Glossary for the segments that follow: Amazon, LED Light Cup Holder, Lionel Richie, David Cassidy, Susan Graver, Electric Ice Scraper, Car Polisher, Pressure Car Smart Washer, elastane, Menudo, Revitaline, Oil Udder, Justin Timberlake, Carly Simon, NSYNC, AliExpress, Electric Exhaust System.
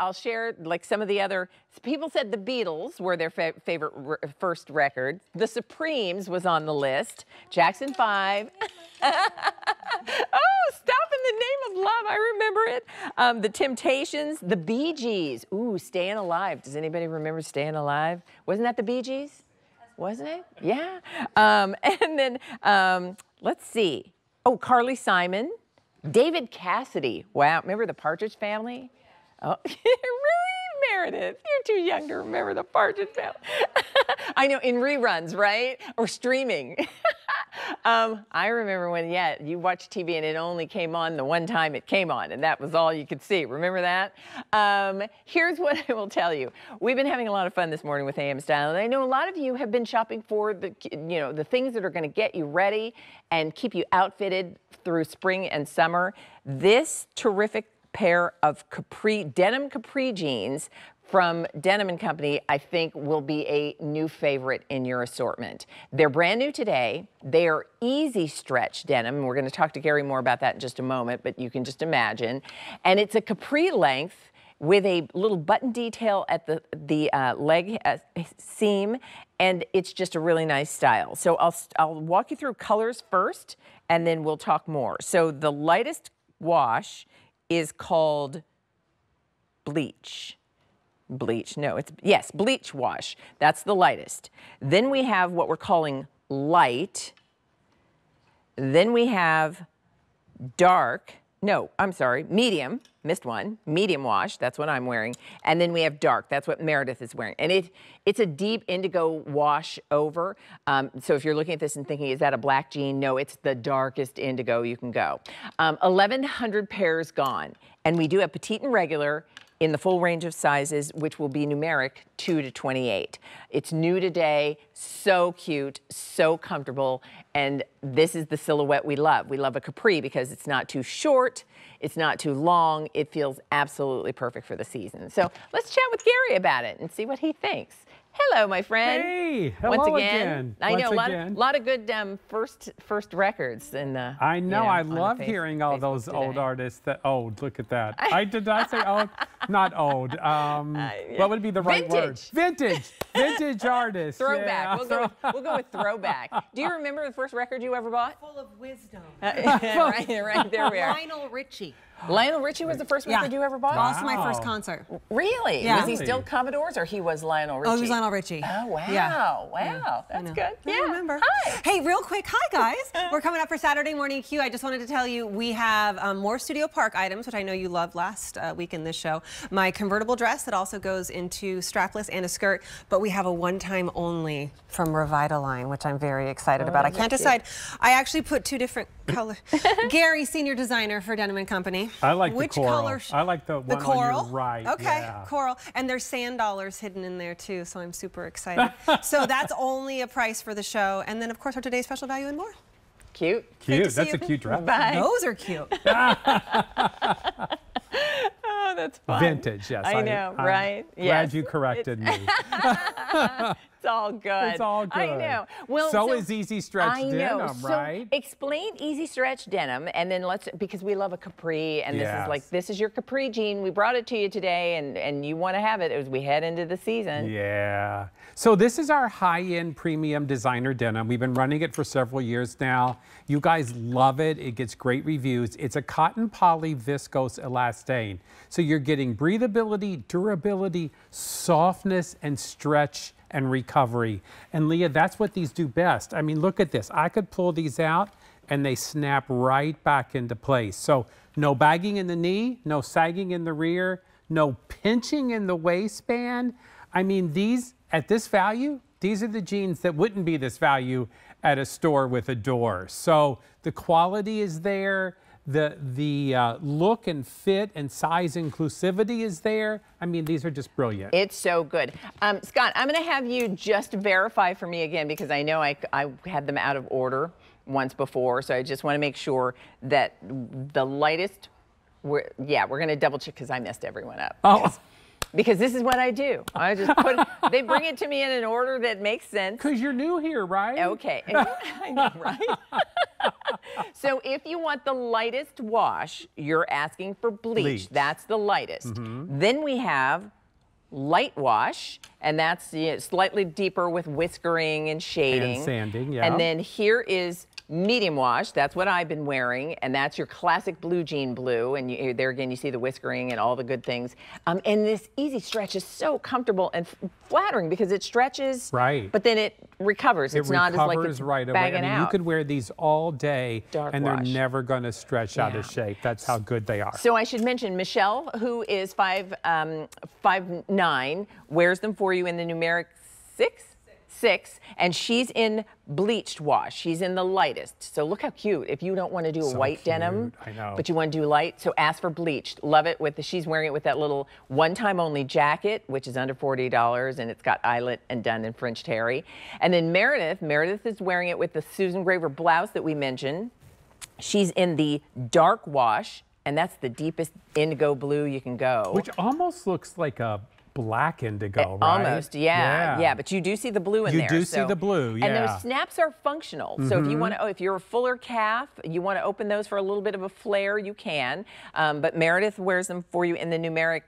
I'll share like some of the other. People said the Beatles were their favorite first record. The Supremes was on the list. Jackson 5. Oh, Stop in the Name of Love. I remember it. The Temptations, the Bee Gees. Ooh, Stayin' Alive. Does anybody remember Stayin' Alive? Wasn't that the Bee Gees? Wasn't it? Yeah. And then, let's see. Oh, Carly Simon. David Cassidy. Wow, remember the Partridge Family? Oh, really, Meredith? You're too young to remember the Partridge Family. I know, in reruns, right? Or streaming. I remember when, yeah, you watched TV and it only came on the one time it came on, and that was all you could see. Remember that? Here's what I will tell you. We've been having a lot of fun this morning with AM Style, and I know a lot of you have been shopping for the, you know, the things that are going to get you ready and keep you outfitted through spring and summer. This terrific pair of denim capri jeans from Denim & Company, I think, will be a new favorite in your assortment. They're brand new today. They are easy stretch denim. We're gonna talk to Gary more about that in just a moment, but you can just imagine. And it's a capri length with a little button detail at the leg seam, and it's just a really nice style. So I'll walk you through colors first, and then we'll talk more. So the lightest wash is called bleach. Bleach wash. That's the lightest. Then we have what we're calling light. Then we have dark. No, I'm sorry, medium. Missed one. Medium wash. That's what I'm wearing. And then we have dark. That's what Meredith is wearing. And it's a deep indigo wash over. So if you're looking at this and thinking, is that a black jean? No, it's the darkest indigo you can go. 1,100 pairs gone. And we do have petite and regular in the full range of sizes, which will be numeric 2 to 28. It's new today, so cute, so comfortable, and this is the silhouette we love. We love a capri because it's not too short, it's not too long, it feels absolutely perfect for the season. So let's chat with Gary about it and see what he thinks. Hello, my friend. Hey, hello Once again. I know, a lot of good first records. I know, you know, I love hearing all those old artists. Look at that. I did not say old, not old. What would be the right word? Vintage. Vintage artists. Throwback. Yeah. We'll go with throwback. Do you remember the first record you ever bought? Full of Wisdom. Right, there we are. Lionel Richie. Lionel Richie was the first record you ever bought? Wow. That was my first concert. Really? Yeah. Was he still Commodores or he was Lionel Richie? Oh, he was Lionel Richie. Oh, wow. Yeah. Wow. That's good. Yeah. I remember. Hi. Hey, real quick. Hi, guys. We're coming up for Saturday Morning Q. I just wanted to tell you we have more Studio Park items, which I know you loved last week in this show. My convertible dress that also goes into strapless and a skirt, but we have a one-time only from Revitaline, which I'm very excited about. I can't decide. I actually put two different colors. Gary, senior designer for Denim & Company. I like the coral. I like the coral. On your right. Okay, yeah. Coral. And there's $10 hidden in there too, so I'm super excited. So that's only a price for the show. And then of course our today's special value and more. Cute. Cute. That's a cute dress. Bye. Those are cute. Oh, that's fun. Vintage, yes. I know, right? Yes. Glad you corrected me. It's all good. It's all good. I know. Well, so is easy stretch denim, right? So explain easy stretch denim, and then let's, because we love a capri, and this is like, this is your capri jean. We brought it to you today, and you want to have it as we head into the season. Yeah. So this is our high-end premium designer denim. We've been running it for several years now. You guys love it. It gets great reviews. It's a cotton poly viscose elastane. So you're getting breathability, durability, softness, and stretch and recovery. And Leah, that's what these do best. I mean, look at this. I could pull these out and they snap right back into place. So no bagging in the knee, no sagging in the rear, no pinching in the waistband. I mean, these, at this value, these are the jeans that wouldn't be this value at a store with a door. So the quality is there. The look and fit and size inclusivity is there. I mean, these are just brilliant. It's so good. Scott, I'm going to have you just verify for me again, because I know I had them out of order once before, so I just want to make sure that the lightest, we're going to double check because I messed everyone up. Oh. Yes. Because this is what I do. I just put it, they bring it to me in an order that makes sense. Because you're new here, right? Okay. I know, right? So if you want the lightest wash, you're asking for bleach. That's the lightest. Then we have light wash, and that's slightly deeper with whiskering and shading. And sanding, yeah. And then here is medium wash. That's what I've been wearing, and that's your classic blue jean blue. And you, there again, you see the whiskering and all the good things. And this easy stretch is so comfortable and flattering because it stretches, right? But then it recovers. It's not as like it's bagging out. I mean, you could wear these all day, and they're never going to stretch out of shape. That's how good they are. So I should mention Michelle, who is 5'9", wears them for you in the numeric 6, and she's in bleached wash. She's in the lightest. So look how cute. If you don't want to do a white denim, but you want to do light, so ask for bleached. Love it with the, she's wearing it with that little one-time only jacket, which is under $40, and it's got eyelet and done in French terry. And then Meredith, Meredith is wearing it with the Susan Graver blouse that we mentioned. She's in the dark wash, and that's the deepest indigo blue you can go. Which almost looks like a black indigo, right? Almost, yeah, but you do see the blue in there. You do see the blue, yeah. And those snaps are functional. So if you want to, if you're a fuller calf, you want to open those for a little bit of a flare, you can. But Meredith wears them for you in the numeric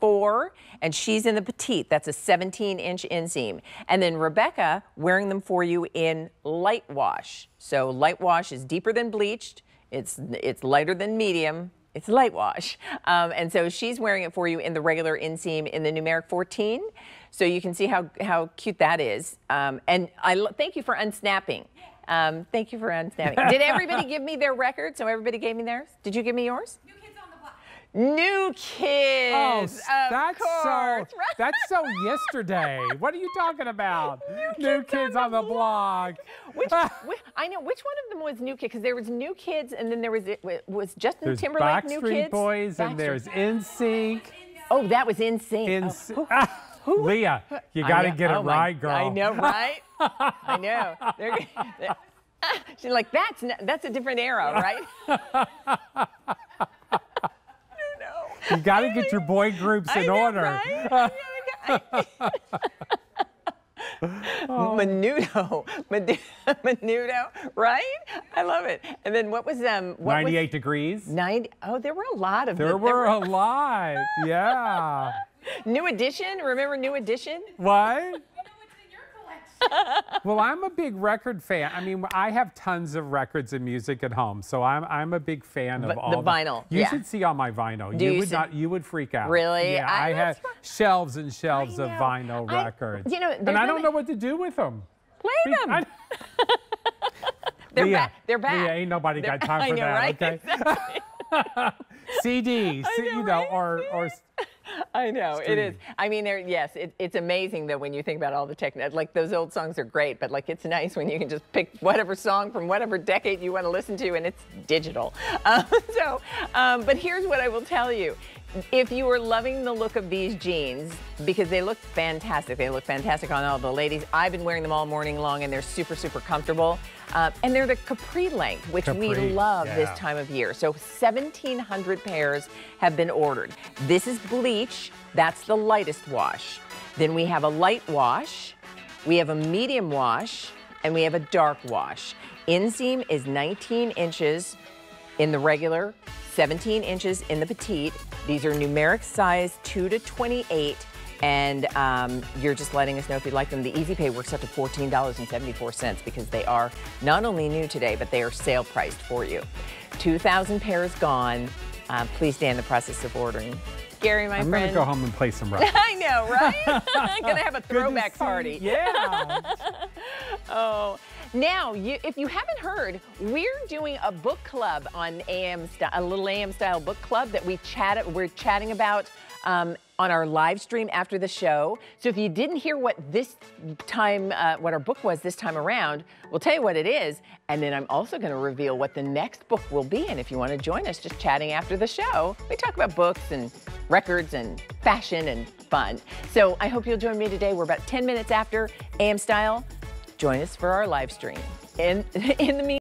4, and she's in the petite. That's a 17-inch inseam. And then Rebecca wearing them for you in light wash. So light wash is deeper than bleached. It's lighter than medium. It's light wash. And so she's wearing it for you in the regular inseam in the numeric 14. So you can see how cute that is. And I thank you for unsnapping. Thank you for unsnapping. Did everybody give me their record? So everybody gave me theirs? Did you give me yours? New Kids on the Block. New Kids. Oh, that's so yesterday. What are you talking about? New Kids on the Block. Which I know which one of them was New Kids, because there was New Kids, and then there was Justin Timberlake New Kids. Backstreet Boys, and there's NSYNC. Oh, that was NSYNC. Who? Leah, you got to get it right, girl. I know, right? I know. She's like, that's a different era, right? You got to get your boy groups in order. Right? Oh. Menudo, right? I love it. And then what was what 98 was, degrees? 90. Oh, there were a lot of them. There were a lot. Yeah. New Edition. Remember New Edition? What? Well, I'm a big record fan. I mean, I have tons of records and music at home, so I'm a big fan of all the vinyl. You should see all my vinyl. You would freak out. Really? Yeah, I have shelves and shelves of vinyl records. You know, and I don't know what to do with them. Play them. They're back. Ain't nobody got time for that. Right? Okay. Exactly. CDs, or. I know, it is. I mean, it's amazing though when you think about all the tech. Like those old songs are great, but like it's nice when you can just pick whatever song from whatever decade you want to listen to, and it's digital. But here's what I will tell you. If you are loving the look of these jeans, because they look fantastic. They look fantastic on all the ladies. I've been wearing them all morning long, and they're super, super comfortable. And they're the capri length, which we love this time of year. So 1,700 pairs have been ordered. This is bleach. That's the lightest wash. Then we have a light wash. We have a medium wash. And we have a dark wash. Inseam is 19 inches in the regular, 17 inches in the petite. These are numeric size 2 to 28, and you're just letting us know if you like them. The Easy Pay works up to $14.74 because they are not only new today, but they are sale priced for you. 2,000 pairs gone. Please stay in the process of ordering. Gary, my friend. I'm going to go home and play some rock. I know, right? I'm going to have a throwback party. Yeah. Oh. Now, if you haven't heard, we're doing a book club on a little AM style book club that we're chatting about on our live stream after the show. So if you didn't hear what our book was this time around, we'll tell you what it is, and then I'm also going to reveal what the next book will be. And if you want to join us, just chatting after the show, we talk about books and records and fashion and fun. So I hope you'll join me today. We're about 10 minutes after AM Style. Join us for our live stream. And in the meantime,